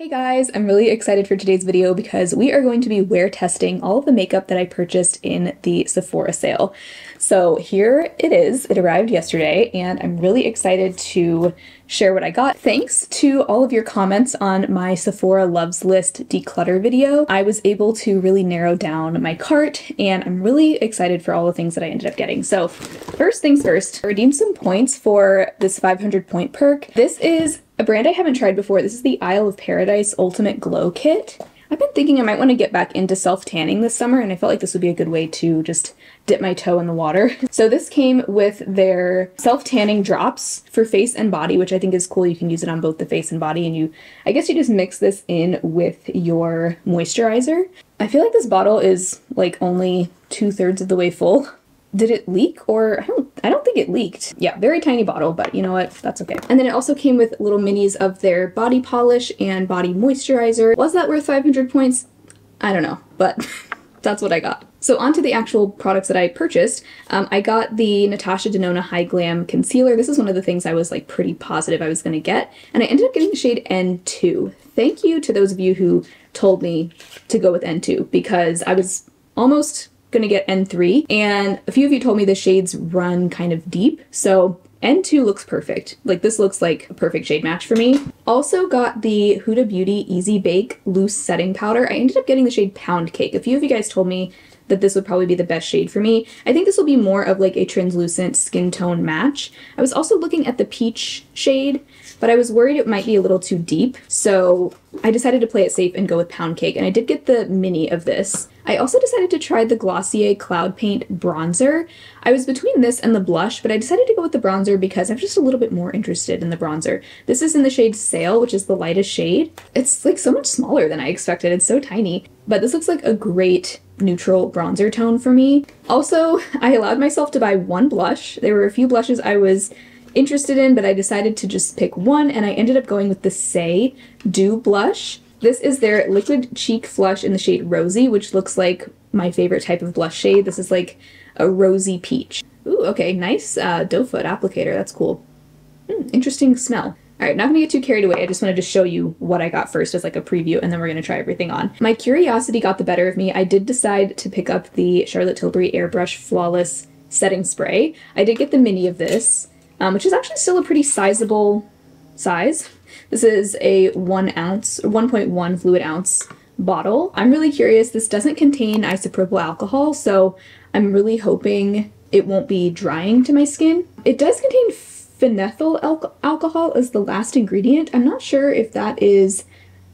Hey guys, I'm really excited for today's video because we are going to be wear testing all of the makeup that I purchased in the Sephora sale. So here it is, it arrived yesterday, and I'm really excited to share what I got. Thanks to all of your comments on my Sephora Loves List declutter video, I was able to really narrow down my cart, and I'm really excited for all the things that I ended up getting. So first things first, I redeemed some points for this 500 point perk. This is a brand I haven't tried before. This is the Isle of Paradise Ultimate Glow Kit. I've been thinking I might want to get back into self-tanning this summer, and I felt like this would be a good way to just dip my toe in the water. So this came with their self-tanning drops for face and body, which I think is cool. You can use it on both the face and body, and I guess you just mix this in with your moisturizer. I feel like this bottle is like only 2/3 of the way full. Did it leak? Or I don't think it leaked. Yeah, very tiny bottle, but you know what? That's okay. And then it also came with little minis of their body polish and body moisturizer. Was that worth 500 points? I don't know, but that's what I got. So onto the actual products that I purchased. I got the Natasha Denona Hy-Glam Concealer. This is one of the things I was like pretty positive I was gonna get, and I ended up getting the shade N2. Thank you to those of you who told me to go with N2, because I was almost gonna get N3, and a few of you told me the shades run kind of deep, so N2 looks perfect. Like, this looks like a perfect shade match for me. Also got the Huda Beauty Easy Bake Loose Setting Powder. I ended up getting the shade Pound Cake. A few of you guys told me that this would probably be the best shade for me. I think this will be more of like a translucent skin tone match. I was also looking at the peach shade, but I was worried it might be a little too deep, so I decided to play it safe and go with Pound Cake, and I did get the mini of this. I also decided to try the Glossier Cloud Paint Bronzer. I was between this and the blush, but I decided to go with the bronzer because I'm just a little bit more interested in the bronzer. This is in the shade Saie, which is the lightest shade. It's like so much smaller than I expected. It's so tiny, but this looks like a great neutral bronzer tone for me. Also, I allowed myself to buy one blush. There were a few blushes I was interested in, but I decided to just pick one, and I ended up going with the Saie Dew Blush. This is their Liquid Cheek Flush in the shade Rosy, which looks like my favorite type of blush shade. This is like a rosy peach. Ooh, okay, nice doe foot applicator, that's cool. Interesting smell. Alright, not gonna get too carried away, I just wanted to show you what I got first as like a preview, and then we're gonna try everything on. My curiosity got the better of me. I did decide to pick up the Charlotte Tilbury Airbrush Flawless Setting Spray. I did get the mini of this, which is actually still a pretty sizable size. This is a 1.1 fluid ounce bottle. I'm really curious. This doesn't contain isopropyl alcohol, so I'm really hoping it won't be drying to my skin. It does contain phenethyl alcohol as the last ingredient. I'm not sure if that is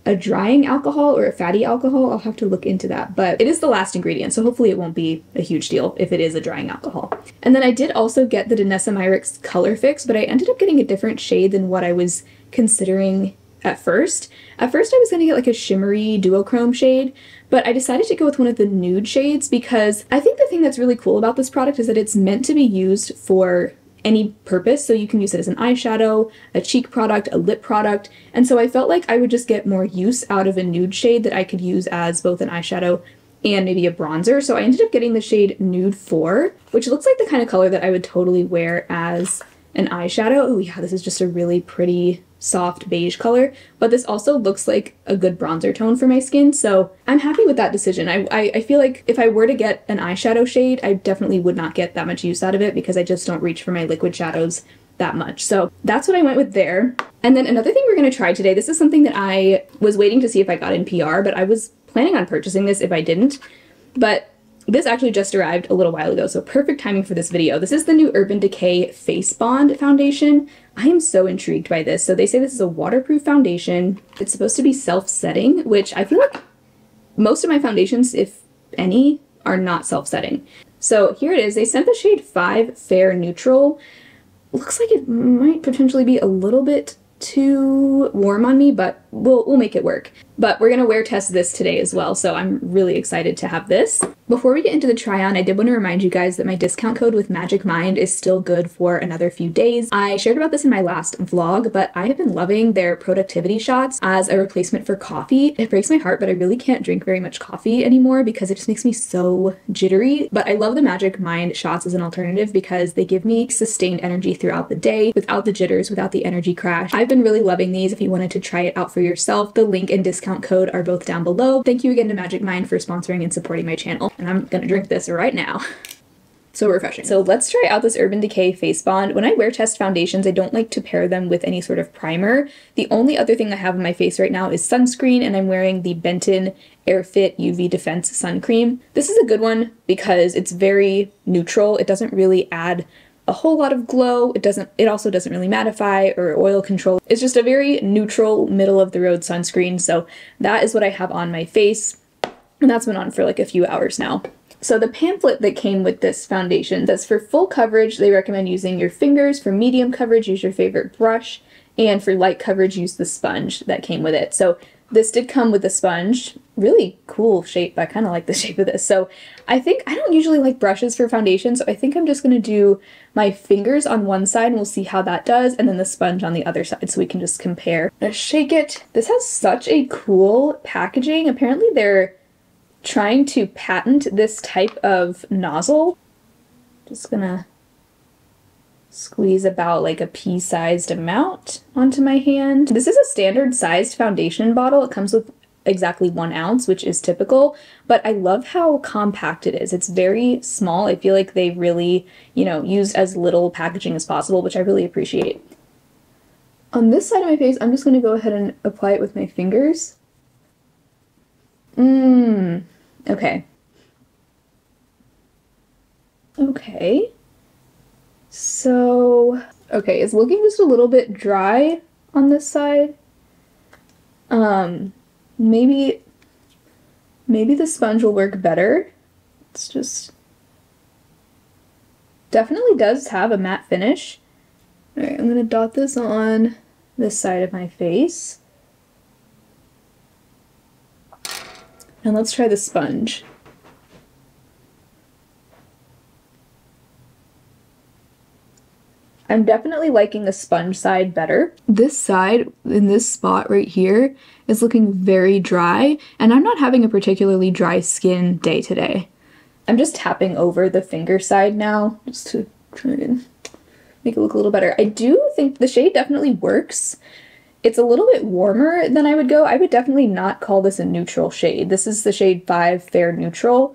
a drying alcohol or a fatty alcohol. I'll have to look into that, but it is the last ingredient, so hopefully it won't be a huge deal if it is a drying alcohol. And then I did also get the Danessa Myricks Colorfix, but I ended up getting a different shade than what I was considering at first. At first I was gonna get like a shimmery duochrome shade, but I decided to go with one of the nude shades because I think the thing that's really cool about this product is that it's meant to be used for any purpose, so you can use it as an eyeshadow, a cheek product, a lip product, and so I felt like I would just get more use out of a nude shade that I could use as both an eyeshadow and maybe a bronzer, so I ended up getting the shade Nude 4, which looks like the kind of color that I would totally wear as an eyeshadow. Oh yeah, this is just a really pretty soft beige color, but this also looks like a good bronzer tone for my skin, so I'm happy with that decision. I feel like if I were to get an eyeshadow shade, I definitely would not get that much use out of it because I just don't reach for my liquid shadows that much, so that's what I went with there. And then another thing we're going to try today, this is something that I was waiting to see if I got in PR, but I was planning on purchasing this if I didn't, but this actually just arrived a little while ago, so perfect timing for this video. This is the new Urban Decay Face Bond foundation. I am so intrigued by this. So they say this is a waterproof foundation. It's supposed to be self-setting, which I feel like most of my foundations, if any, are not self-setting. So here it is. They sent the shade 5 Fair Neutral. Looks like it might potentially be a little bit too warm on me, but we'll make it work. But we're gonna wear test this today as well, so I'm really excited to have this. Before we get into the try on, I did want to remind you guys that my discount code with Magic Mind is still good for another few days. I shared about this in my last vlog, but I have been loving their productivity shots as a replacement for coffee. It breaks my heart, but I really can't drink very much coffee anymore because it just makes me so jittery. But I love the Magic Mind shots as an alternative because they give me sustained energy throughout the day without the jitters, without the energy crash. I've been really loving these. If you wanted to try it out for yourself. The link and discount code are both down below. Thank you again to Magic Mind for sponsoring and supporting my channel. And I'm gonna drink this right now. So refreshing. So let's try out this Urban Decay Face Bond. When I wear test foundations, I don't like to pair them with any sort of primer. The only other thing I have on my face right now is sunscreen, and I'm wearing the Benton Airfit UV Defense Sun Cream. This is a good one because it's very neutral. It doesn't really add a whole lot of glow. It also doesn't really mattify or oil control. It's just a very neutral, middle-of-the-road sunscreen. So that is what I have on my face, and that's been on for like a few hours now. So the pamphlet that came with this foundation says for full coverage, they recommend using your fingers. For medium coverage, use your favorite brush. And for light coverage, use the sponge that came with it. So this did come with a sponge. Really cool shape. I kind of like the shape of this. So I don't usually like brushes for foundation, so I think I'm just going to do my fingers on one side and we'll see how that does, and then the sponge on the other side so we can just compare. Let's shake it. This has such a cool packaging. Apparently they're trying to patent this type of nozzle. Just gonna squeeze about like a pea-sized amount onto my hand. This is a standard sized foundation bottle. It comes with exactly 1 ounce, which is typical, but I love how compact it is. It's very small. I feel like they really, you know, used as little packaging as possible, which I really appreciate. On this side of my face, I'm just gonna go ahead and apply it with my fingers. Okay. Okay. So, okay, it's looking just a little bit dry on this side. Maybe the sponge will work better. It's just definitely does have a matte finish. All right, I'm gonna dot this on this side of my face. And let's try the sponge. I'm definitely liking the sponge side better. This side, in this spot right here, is looking very dry, and I'm not having a particularly dry skin day today. I'm just tapping over the finger side now, just to try and make it look a little better. I do think the shade definitely works. It's a little bit warmer than I would go. I would definitely not call this a neutral shade. This is the shade 5 Fair Neutral.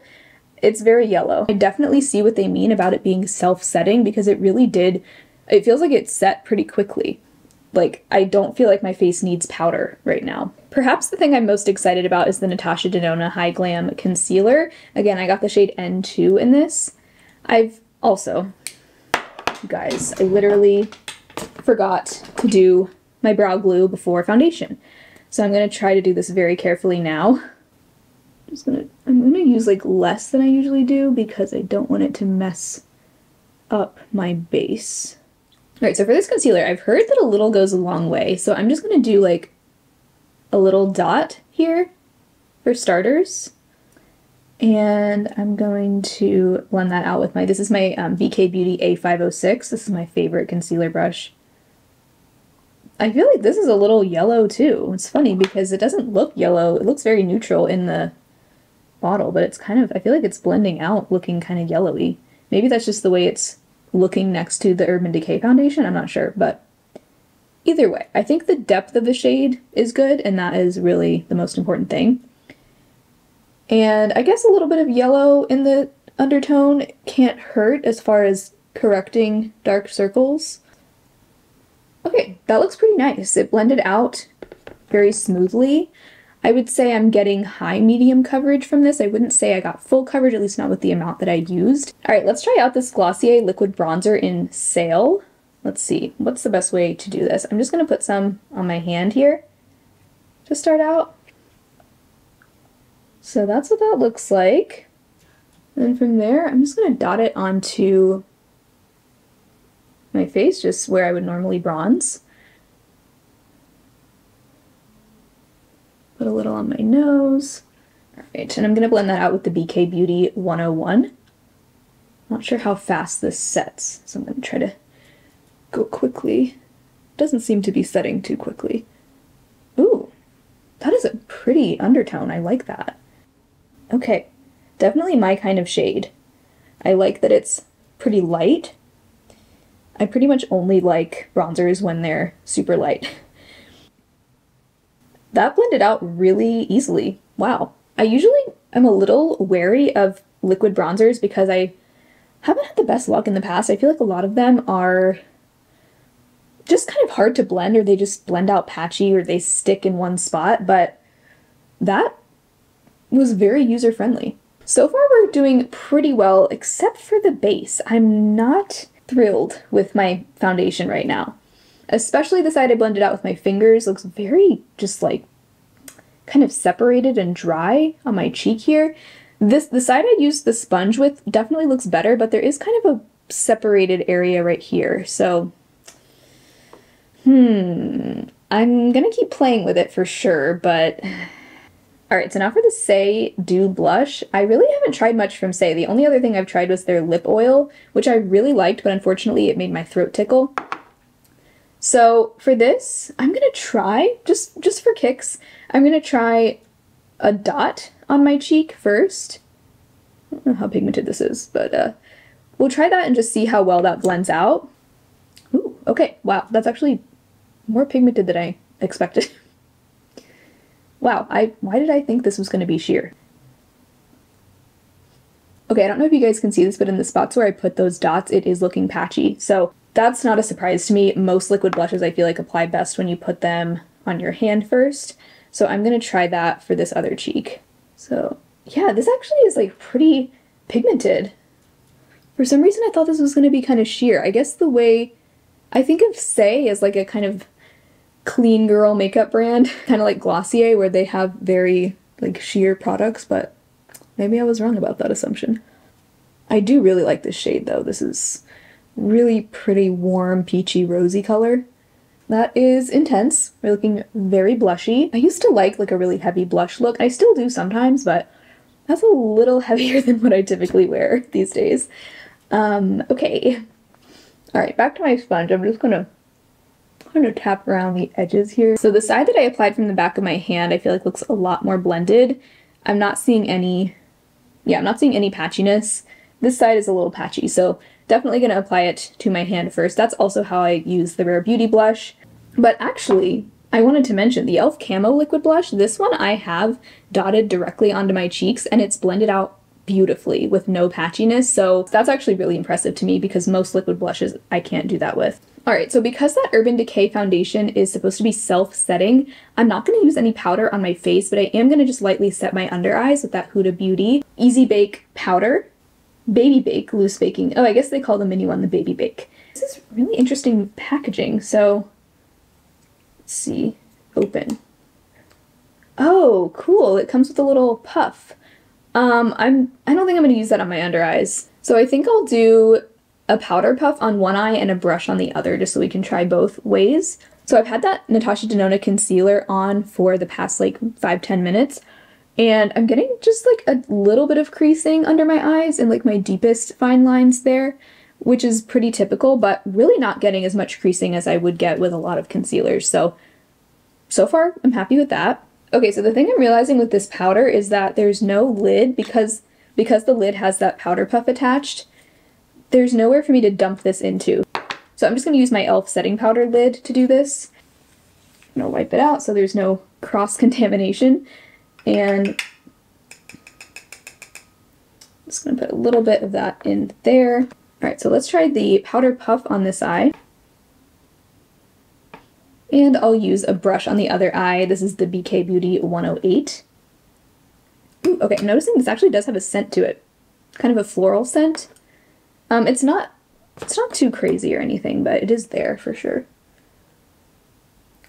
It's very yellow. I definitely see what they mean about it being self-setting because it really did, it feels like it set pretty quickly. Like, I don't feel like my face needs powder right now. Perhaps the thing I'm most excited about is the Natasha Denona Hy-Glam Concealer. Again, I got the shade N2 in this. I've also, guys, I literally forgot to do my brow glue before foundation. So I'm gonna try to do this very carefully now. I'm gonna use like less than I usually do because I don't want it to mess up my base. All right, so for this concealer, I've heard that a little goes a long way. So I'm just gonna do like a little dot here for starters. And I'm going to blend that out with my, this is my BK Beauty A506. This is my favorite concealer brush. I feel like this is a little yellow too. It's funny because it doesn't look yellow. It looks very neutral in the bottle, but it's kind of, I feel like it's blending out looking kind of yellowy. Maybe that's just the way it's looking next to the Urban Decay foundation. I'm not sure, but either way, I think the depth of the shade is good, and that is really the most important thing. And I guess a little bit of yellow in the undertone can't hurt as far as correcting dark circles. Okay, that looks pretty nice. It blended out very smoothly. I would say I'm getting high-medium coverage from this. I wouldn't say I got full coverage, at least not with the amount that I used. All right, let's try out this Glossier Liquid Bronzer in Saie. Let's see, what's the best way to do this? I'm just gonna put some on my hand here to start out. So that's what that looks like. And from there, I'm just gonna dot it onto my face, just where I would normally bronze. Put a little on my nose. All right, and I'm gonna blend that out with the BK Beauty 101. Not sure how fast this sets, so I'm gonna try to go quickly. Doesn't seem to be setting too quickly. Ooh, that is a pretty undertone. I like that. Okay, definitely my kind of shade. I like that it's pretty light. I pretty much only like bronzers when they're super light. That blended out really easily. Wow. I usually am a little wary of liquid bronzers because I haven't had the best luck in the past. I feel like a lot of them are just kind of hard to blend, or they just blend out patchy, or they stick in one spot, but that was very user-friendly. So far we're doing pretty well, except for the base. I'm not thrilled with my foundation right now. Especially the side I blended out with my fingers looks very just like kind of separated and dry on my cheek here. The side I used the sponge with definitely looks better, but there is kind of a separated area right here. So, I'm gonna keep playing with it for sure, but... Alright, so now for the Saie Dew Blush. I really haven't tried much from Saie. The only other thing I've tried was their lip oil, which I really liked, but unfortunately it made my throat tickle. So for this, I'm gonna try, just for kicks, I'm gonna try a dot on my cheek first. I don't know how pigmented this is, but we'll try that and just see how well that blends out. Ooh, okay, wow, that's actually more pigmented than I expected. Wow, why did I think this was going to be sheer? Okay, I don't know if you guys can see this, but in the spots where I put those dots, it is looking patchy. So that's not a surprise to me. Most liquid blushes I feel like apply best when you put them on your hand first. So I'm going to try that for this other cheek. So yeah, this actually is like pretty pigmented. For some reason I thought this was going to be kind of sheer. I guess the way I think of Saie as like a kind of clean girl makeup brand, kind of like Glossier, where they have very like sheer products, but maybe I was wrong about that assumption. I do really like this shade though. This is really pretty warm, peachy, rosy color. That is intense. We're looking very blushy. I used to like a really heavy blush look. I still do sometimes, but that's a little heavier than what I typically wear these days. Okay. All right, back to my sponge. I'm just gonna kind of tap around the edges here. So the side that I applied from the back of my hand I feel like looks a lot more blended. I'm not seeing any, I'm not seeing any patchiness. This side is a little patchy, so definitely gonna apply it to my hand first. That's also how I use the Rare Beauty blush. But actually, I wanted to mention the Elf Camo liquid blush. This one I have dotted directly onto my cheeks and it's blended out beautifully with no patchiness, so that's actually really impressive to me because most liquid blushes I can't do that with. Alright, so because that Urban Decay foundation is supposed to be self-setting, I'm not going to use any powder on my face, but I am going to just lightly set my under eyes with that Huda Beauty Easy Bake powder. Baby Bake, loose baking. Oh, I guess they call the mini one the Baby Bake. This is really interesting packaging, so let's see. Open. Oh, cool. It comes with a little puff. I don't think I'm going to use that on my under eyes. So I think I'll do a powder puff on one eye and a brush on the other just so we can try both ways. So I've had that Natasha Denona concealer on for the past like 5-10 minutes and I'm getting just like a little bit of creasing under my eyes and like my deepest fine lines there, which is pretty typical, but really not getting as much creasing as I would get with a lot of concealers. So far I'm happy with that. Okay, so the thing I'm realizing with this powder is that there's no lid because the lid has that powder puff attached. There's nowhere for me to dump this into. So I'm just going to use my e.l.f. setting powder lid to do this. I'm going to wipe it out so there's no cross-contamination. And I'm just going to put a little bit of that in there. Alright, so let's try the powder puff on this eye. And I'll use a brush on the other eye. This is the BK Beauty 108. Ooh, okay, I'm noticing this actually does have a scent to it. Kind of a floral scent. It's not too crazy or anything, but it is there for sure.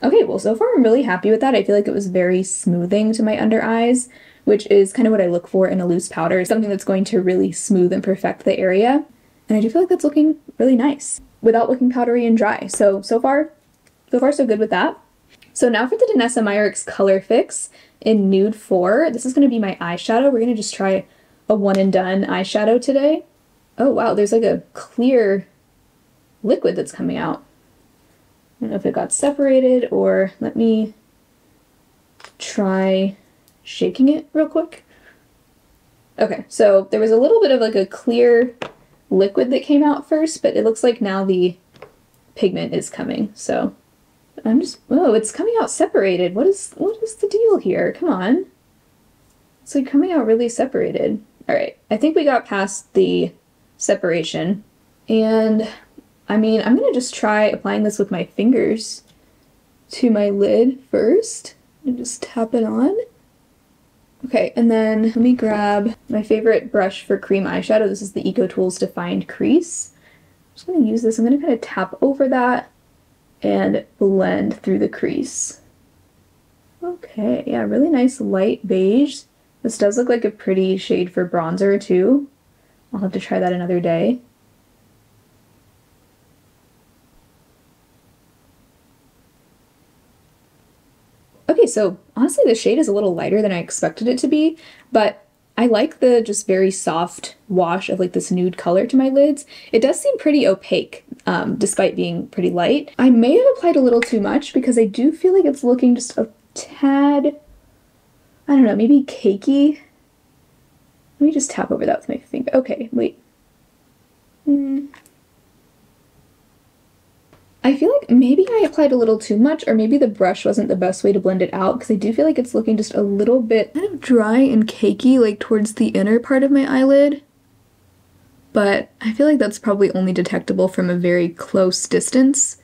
Okay, well, so far I'm really happy with that. I feel like it was very smoothing to my under eyes, which is kind of what I look for in a loose powder, something that's going to really smooth and perfect the area. And I do feel like that's looking really nice without looking powdery and dry. So far so good with that. So now for the Danessa Myricks Colorfix in Nude 4. This is going to be my eyeshadow. We're going to just try a one and done eyeshadow today. Oh wow, there's like a clear liquid that's coming out. I don't know if it got separated or let me try shaking it real quick. Okay, so there was a little bit of like a clear liquid that came out first, but it looks like now the pigment is coming. So I'm just, whoa, it's coming out separated. What is the deal here? Come on. It's like coming out really separated. All right, I think we got past the separation. And I mean, I'm gonna just try applying this with my fingers to my lid first and just tap it on. Okay, and then let me grab my favorite brush for cream eyeshadow. This is the Eco Tools Defined Crease. I'm just gonna use this. I'm gonna kind of tap over that and blend through the crease. Okay, yeah, really nice light beige. This does look like a pretty shade for bronzer too. I'll have to try that another day. Okay, so honestly the shade is a little lighter than I expected it to be, but I like the just very soft wash of like this nude color to my lids. It does seem pretty opaque, despite being pretty light. I may have applied a little too much because I do feel like it's looking just a tad, I don't know, maybe cakey. Let me just tap over that with my finger. Okay, wait. I feel like maybe I applied a little too much, or maybe the brush wasn't the best way to blend it out, because I do feel like it's looking just a little bit kind of dry and cakey, like towards the inner part of my eyelid. But I feel like that's probably only detectable from a very close distance.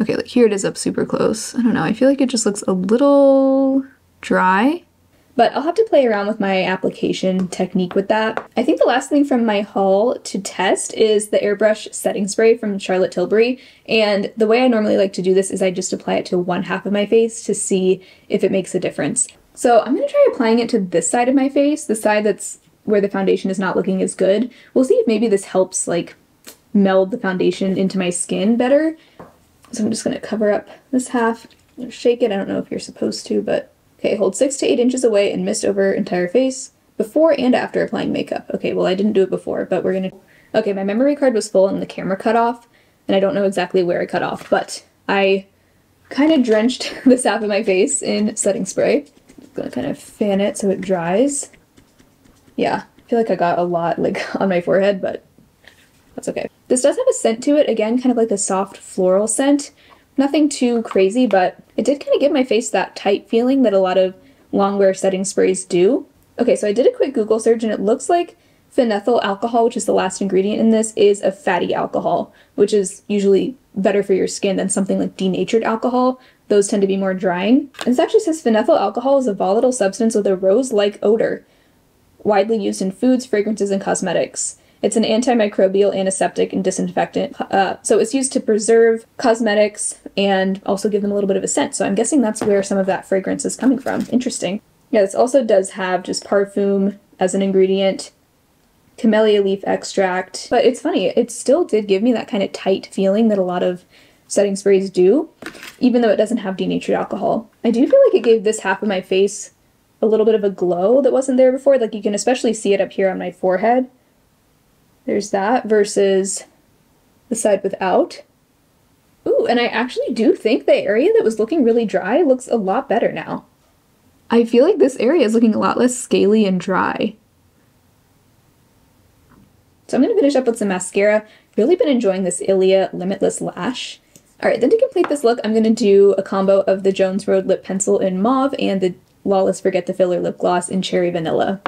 Okay, like here it is up super close. I don't know, I feel like it just looks a little dry. But I'll have to play around with my application technique with that. I think the last thing from my haul to test is the Airbrush Setting Spray from Charlotte Tilbury. And the way I normally like to do this is I just apply it to one half of my face to see if it makes a difference. So I'm gonna try applying it to this side of my face, the side that's where the foundation is not looking as good. We'll see if maybe this helps like meld the foundation into my skin better. So I'm just gonna cover up this half, shake it. I don't know if you're supposed to, but okay, hold 6 to 8 inches away and mist over entire face before and after applying makeup. Okay, well I didn't do it before, but we're gonna... Okay, my memory card was full and the camera cut off, and I don't know exactly where it cut off, but I kind of drenched the half of my face in setting spray. I'm gonna kind of fan it so it dries. Yeah, I feel like I got a lot like on my forehead, but that's okay. This does have a scent to it, again, kind of like a soft floral scent. Nothing too crazy, but it did kind of give my face that tight feeling that a lot of long-wear setting sprays do. Okay, so I did a quick Google search, and it looks like phenethyl alcohol, which is the last ingredient in this, is a fatty alcohol, which is usually better for your skin than something like denatured alcohol. Those tend to be more drying. And this actually says phenethyl alcohol is a volatile substance with a rose-like odor, widely used in foods, fragrances, and cosmetics. It's an antimicrobial, antiseptic, and disinfectant, so it's used to preserve cosmetics and also give them a little bit of a scent, so I'm guessing that's where some of that fragrance is coming from. Interesting. Yeah, this also does have just parfum as an ingredient, camellia leaf extract, but it's funny, it still did give me that kind of tight feeling that a lot of setting sprays do, even though it doesn't have denatured alcohol. I do feel like it gave this half of my face a little bit of a glow that wasn't there before, like you can especially see it up here on my forehead. There's that versus the side without. Ooh, and I actually do think the area that was looking really dry looks a lot better now. I feel like this area is looking a lot less scaly and dry. So I'm gonna finish up with some mascara. Really been enjoying this Ilia Limitless Lash. All right, then to complete this look, I'm gonna do a combo of the Jones Road lip pencil in mauve and the Lawless Forget the Filler lip gloss in cherry vanilla.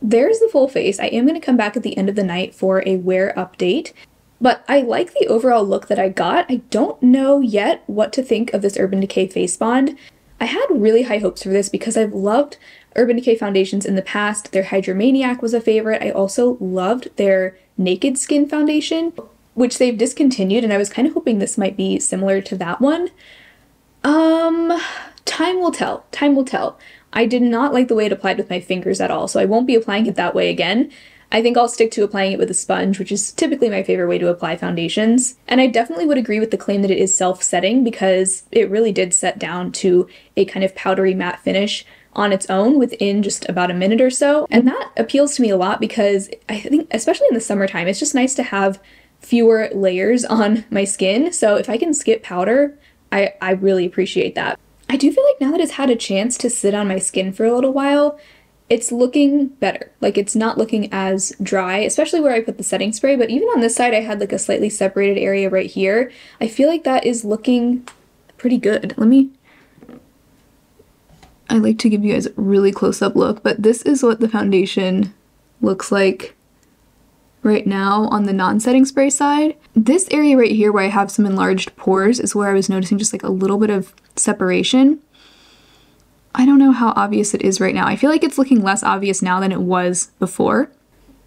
There's the full face. I am going to come back at the end of the night for a wear update, but I like the overall look that I got. I don't know yet what to think of this Urban Decay Face Bond. I had really high hopes for this because I've loved Urban Decay foundations in the past. Their Hydromaniac was a favorite. I also loved their Naked Skin foundation, which they've discontinued, and I was kind of hoping this might be similar to that one. Time will tell. Time will tell. I did not like the way it applied with my fingers at all, so I won't be applying it that way again. I think I'll stick to applying it with a sponge, which is typically my favorite way to apply foundations. And I definitely would agree with the claim that it is self-setting, because it really did set down to a kind of powdery matte finish on its own within just about a minute or so. And that appeals to me a lot because I think, especially in the summertime, it's just nice to have fewer layers on my skin. So if I can skip powder, I really appreciate that. I do feel like now that it's had a chance to sit on my skin for a little while, it's looking better. Like, it's not looking as dry, especially where I put the setting spray, but even on this side I had like a slightly separated area right here. I feel like that is looking pretty good. Let me, I like to give you guys a really close-up look, but this is what the foundation looks like right now on the non-setting spray side. This area right here where I have some enlarged pores is where I was noticing just like a little bit of separation. I don't know how obvious it is right now. I feel like it's looking less obvious now than it was before.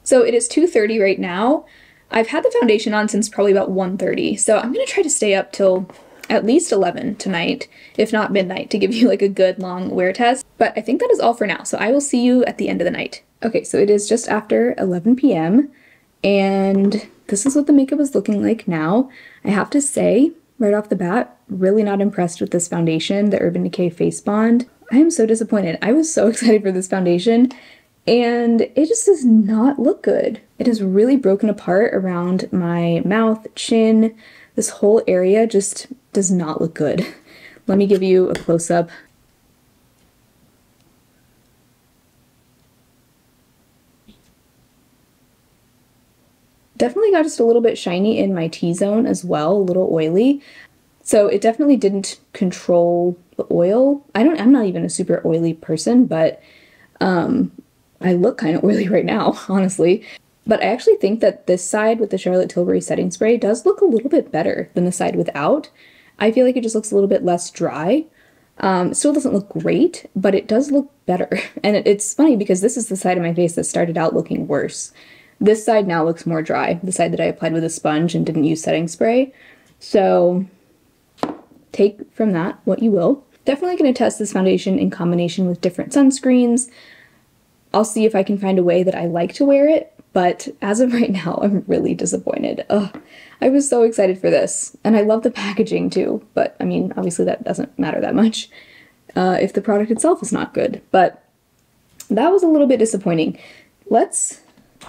So it is 2:30 right now. I've had the foundation on since probably about 1:30, so I'm gonna try to stay up till at least 11 tonight, if not midnight, to give you like a good long wear test. But I think that is all for now, so I will see you at the end of the night. Okay, so it is just after 11 p.m. and this is what the makeup is looking like now. I have to say, right off the bat, really not impressed with this foundation, the Urban Decay Face Bond. I am so disappointed. I was so excited for this foundation, and it just does not look good. It is really broken apart around my mouth, chin. This whole area just does not look good. Let me give you a close-up. Definitely got just a little bit shiny in my T-zone as well, a little oily. So it definitely didn't control the oil. I'm not even a super oily person, but I look kind of oily right now, honestly. But I actually think that this side with the Charlotte Tilbury setting spray does look a little bit better than the side without. I feel like it just looks a little bit less dry. Still doesn't look great, but it does look better. And it's funny because this is the side of my face that started out looking worse. This side now looks more dry, the side that I applied with a sponge and didn't use setting spray. So take from that what you will. Definitely going to test this foundation in combination with different sunscreens. I'll see if I can find a way that I like to wear it, but as of right now, I'm really disappointed. Ugh, I was so excited for this, and I love the packaging too, but I mean, obviously that doesn't matter that much if the product itself is not good, but that was a little bit disappointing. Let's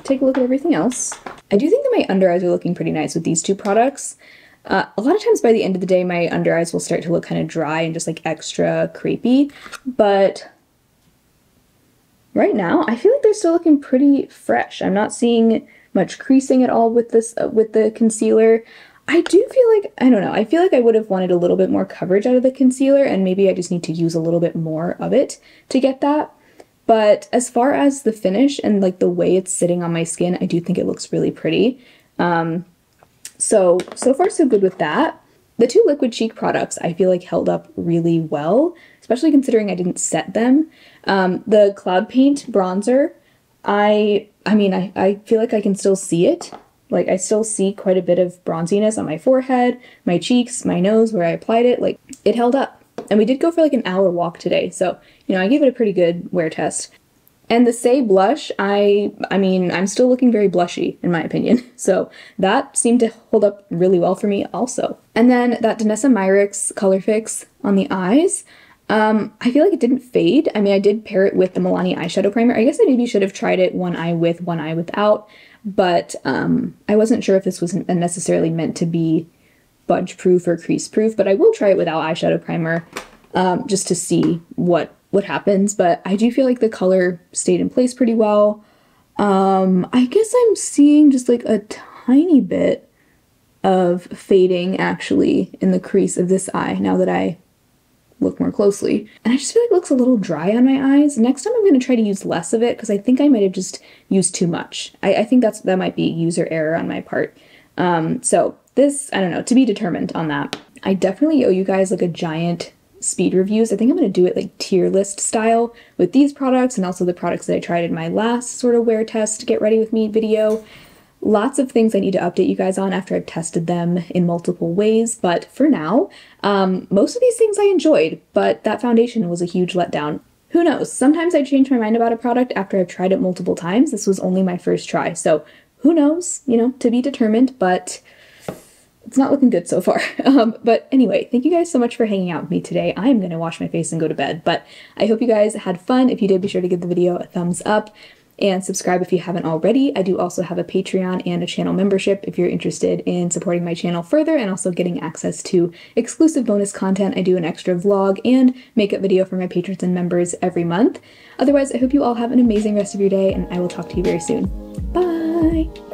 take a look at everything else. I do think that my under eyes are looking pretty nice with these two products. A lot of times by the end of the day, my under eyes will start to look kind of dry and just like extra crepey, but right now, I feel like they're still looking pretty fresh. I'm not seeing much creasing at all with this, with the concealer. I do feel like, I don't know, I feel like I would have wanted a little bit more coverage out of the concealer, and maybe I just need to use a little bit more of it to get that. But as far as the finish and like the way it's sitting on my skin, I do think it looks really pretty. So far so good with that. The two liquid cheek products I feel like held up really well, especially considering I didn't set them. The Cloud Paint bronzer, I mean, I feel like I can still see it. Like, I still see quite a bit of bronziness on my forehead, my cheeks, my nose, where I applied it. Like, it held up. And we did go for like an hour walk today, so, you know, I gave it a pretty good wear test. And the Saie blush, I mean, I'm still looking very blushy, in my opinion. So that seemed to hold up really well for me also. And then that Danessa Myricks Colorfix on the eyes, I feel like it didn't fade. I mean, I did pair it with the Milani eyeshadow primer. I guess I maybe should have tried it one eye with, one eye without, but I wasn't sure if this was necessarily meant to be budge-proof or crease-proof, but I will try it without eyeshadow primer just to see what happens. But I do feel like the color stayed in place pretty well. I guess I'm seeing just like a tiny bit of fading actually in the crease of this eye now that I look more closely. And I just feel like it looks a little dry on my eyes. Next time I'm going to try to use less of it because I think I might have just used too much. I think that might be user error on my part. So this, I don't know, to be determined on that. I definitely owe you guys like a giant speed reviews. I think I'm going to do it like tier list style with these products and also the products that I tried in my last sort of wear test get ready with me video. Lots of things I need to update you guys on after I've tested them in multiple ways, but for now, most of these things I enjoyed, but that foundation was a huge letdown. Who knows? Sometimes I change my mind about a product after I've tried it multiple times. This was only my first try, so who knows? You know, to be determined, but it's not looking good so far. But anyway, thank you guys so much for hanging out with me today. I'm going to wash my face and go to bed, but I hope you guys had fun. If you did, be sure to give the video a thumbs up. and subscribe if you haven't already. I do also have a Patreon and a channel membership if you're interested in supporting my channel further and also getting access to exclusive bonus content. I do an extra vlog and makeup video for my patrons and members every month. Otherwise, I hope you all have an amazing rest of your day, and I will talk to you very soon. Bye!